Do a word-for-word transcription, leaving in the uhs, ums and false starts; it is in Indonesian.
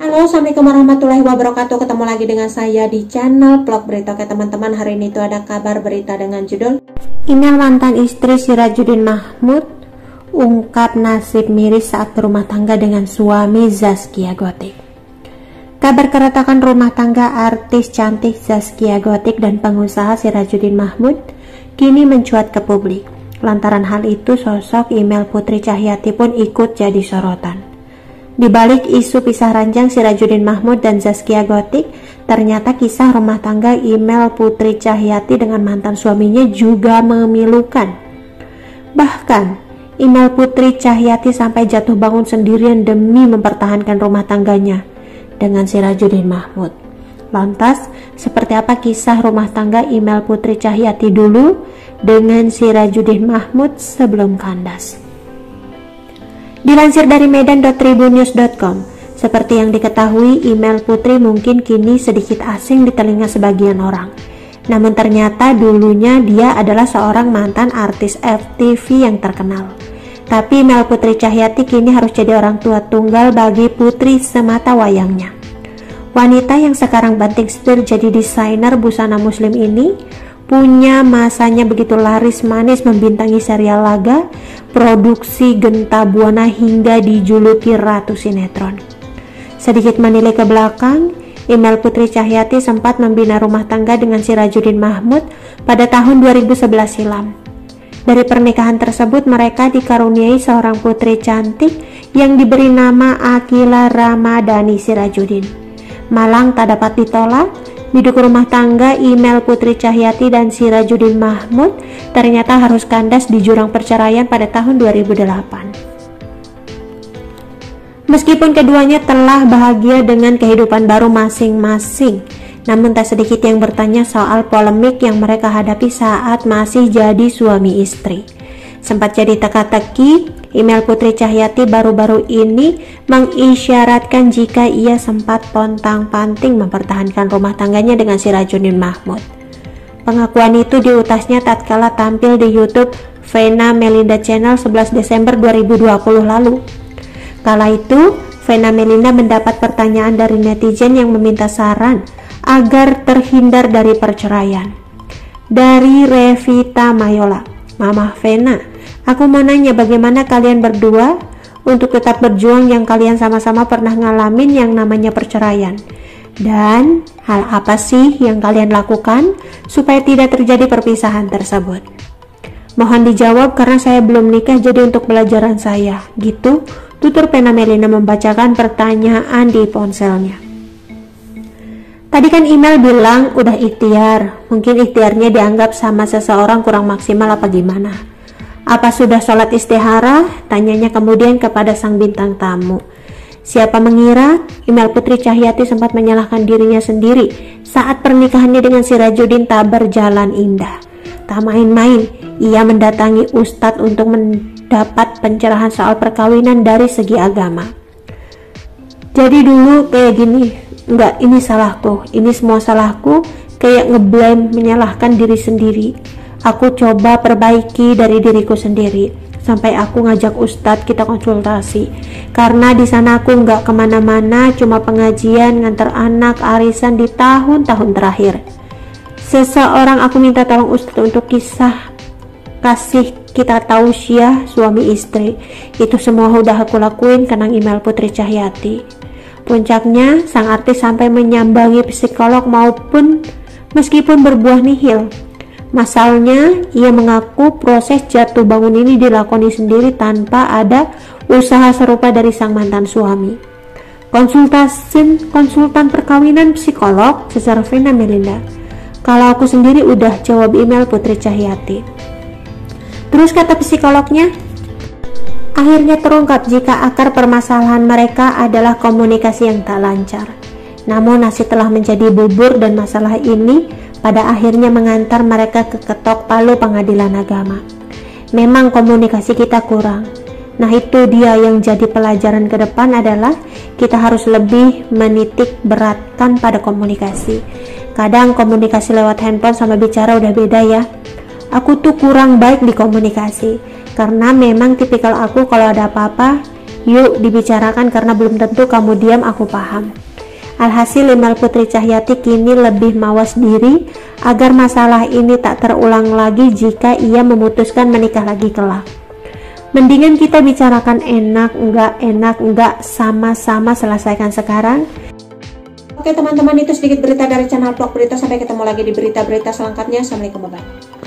Halo, assalamualaikum warahmatullahi wabarakatuh. Ketemu lagi dengan saya di channel Vlog Berita. Oke teman-teman, hari ini itu ada kabar berita dengan judul Imel mantan istri Sirajuddin Mahmud ungkap nasib miris saat rumah tangga dengan suami Zaskia Gotik. Kabar keretakan rumah tangga artis cantik Zaskia Gotik dan pengusaha Sirajuddin Mahmud kini mencuat ke publik. Lantaran hal itu, sosok Imel Putri Cahyati pun ikut jadi sorotan. Di balik isu pisah ranjang Sirajuddin Mahmud dan Zaskia Gotik, ternyata kisah rumah tangga Imel Putri Cahyati dengan mantan suaminya juga memilukan. Bahkan, Imel Putri Cahyati sampai jatuh bangun sendirian demi mempertahankan rumah tangganya dengan Sirajuddin Mahmud. Lantas, seperti apa kisah rumah tangga Imel Putri Cahyati dulu dengan Sirajuddin Mahmud sebelum kandas? Dilansir dari medan dot tribunnews dot com, seperti yang diketahui, Imel Putri mungkin kini sedikit asing di telinga sebagian orang. Namun ternyata dulunya dia adalah seorang mantan artis F T V yang terkenal. Tapi Imel Putri Cahyati kini harus jadi orang tua tunggal bagi putri semata wayangnya. Wanita yang sekarang banting setir jadi desainer busana muslim ini punya masanya begitu laris manis, membintangi serial laga, produksi Genta Buana hingga dijuluki Ratu Sinetron. Sedikit menilai ke belakang, Imel Putri Cahyati sempat membina rumah tangga dengan Sirajuddin Mahmud pada tahun dua ribu sebelas silam. Dari pernikahan tersebut mereka dikaruniai seorang putri cantik yang diberi nama Akilah Ramadhani Sirajuddin. Malang tak dapat ditolak, biduk rumah tangga Imel Putri Cahyati dan Sirajuddin Mahmud ternyata harus kandas di jurang perceraian pada tahun dua ribu delapan. Meskipun keduanya telah bahagia dengan kehidupan baru masing-masing, namun tak sedikit yang bertanya soal polemik yang mereka hadapi saat masih jadi suami istri. Sempat jadi teka-teki, Imel Putri Cahyati baru-baru ini mengisyaratkan jika ia sempat pontang-panting mempertahankan rumah tangganya dengan Sirajuddin Mahmud. Pengakuan itu diutasnya tatkala tampil di YouTube Vena Melinda Channel sebelas Desember dua ribu dua puluh lalu. Kala itu, Vena Melinda mendapat pertanyaan dari netizen yang meminta saran agar terhindar dari perceraian. Dari Revita Mayola, Mama Vena, aku mau nanya bagaimana kalian berdua untuk tetap berjuang yang kalian sama-sama pernah ngalamin yang namanya perceraian. Dan hal apa sih yang kalian lakukan supaya tidak terjadi perpisahan tersebut? Mohon dijawab karena saya belum nikah, jadi untuk pelajaran saya. Gitu, tutur Vena Melinda membacakan pertanyaan di ponselnya. Tadi kan Imel bilang udah ikhtiar, mungkin ikhtiarnya dianggap sama seseorang kurang maksimal apa gimana? Apa sudah sholat istihara? Tanyanya kemudian kepada sang bintang tamu. Siapa mengira Imel Putri Cahyati sempat menyalahkan dirinya sendiri saat pernikahannya dengan Sirajuddin tak berjalan indah. Tak main-main, ia mendatangi ustadz untuk mendapat pencerahan soal perkawinan dari segi agama. Jadi dulu kayak gini, enggak, ini salahku, ini semua salahku, kayak ngeblame, menyalahkan diri sendiri. Aku coba perbaiki dari diriku sendiri, sampai aku ngajak ustadz kita konsultasi. Karena di sana aku nggak kemana-mana, cuma pengajian, ngantar anak, arisan di tahun-tahun terakhir. Seseorang aku minta tolong ustadz untuk kisah kasih kita tausiah suami istri. Itu semua udah aku lakuin, kenang Imel Putri Cahyati. Puncaknya, sang artis sampai menyambangi psikolog maupun meskipun berbuah nihil. Masalahnya, ia mengaku proses jatuh bangun ini dilakoni sendiri tanpa ada usaha serupa dari sang mantan suami. Konsultasi konsultan perkawinan psikolog secara Vena Melinda. Kalau aku sendiri udah, jawab Imel Putri Cahyati. Terus kata psikolognya, akhirnya terungkap jika akar permasalahan mereka adalah komunikasi yang tak lancar. Namun nasi telah menjadi bubur dan masalah ini pada akhirnya mengantar mereka ke ketok palu pengadilan agama. Memang komunikasi kita kurang. Nah itu dia yang jadi pelajaran ke depan adalah kita harus lebih menitik beratkan pada komunikasi. Kadang komunikasi lewat handphone sama bicara udah beda ya. Aku tuh kurang baik di komunikasi. Karena memang tipikal aku kalau ada apa-apa, yuk dibicarakan karena belum tentu kamu diam aku paham. Alhasil Imel Putri Cahyati kini lebih mawas diri agar masalah ini tak terulang lagi jika ia memutuskan menikah lagi kelak. Mendingan kita bicarakan enak, enggak enak, enggak, sama-sama selesaikan sekarang. Oke teman-teman, itu sedikit berita dari channel Vlog Berita. Sampai ketemu lagi di berita-berita selengkapnya. Assalamualaikum, bye-bye.